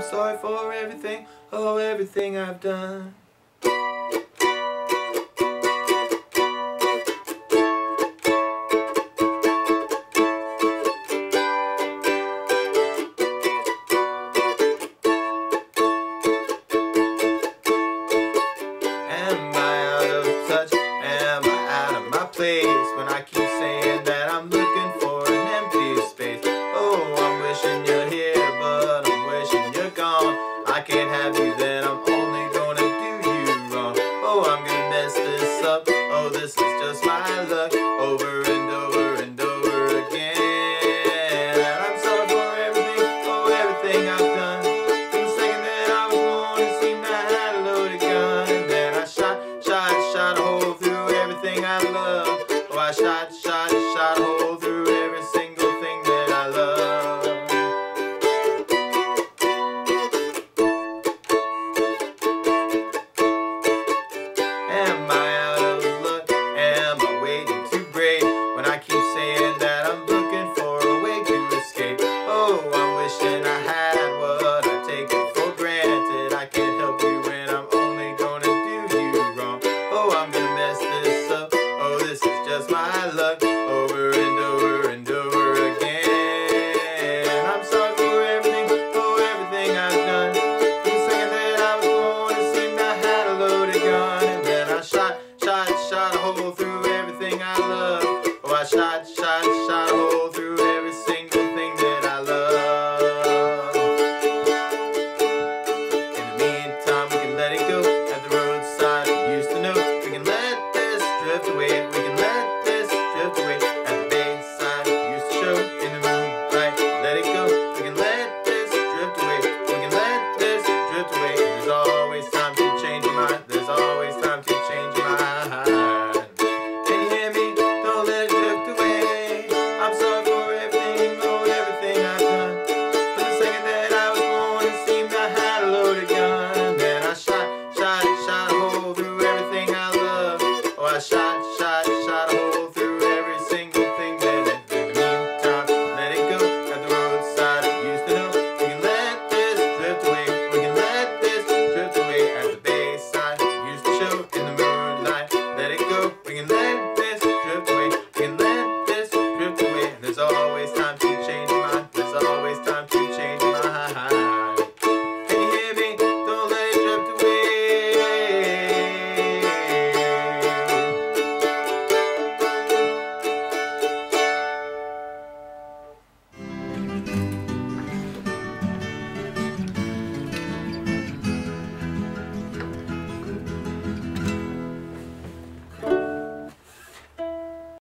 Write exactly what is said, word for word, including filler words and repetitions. I'm sorry for everything, oh everything I've done.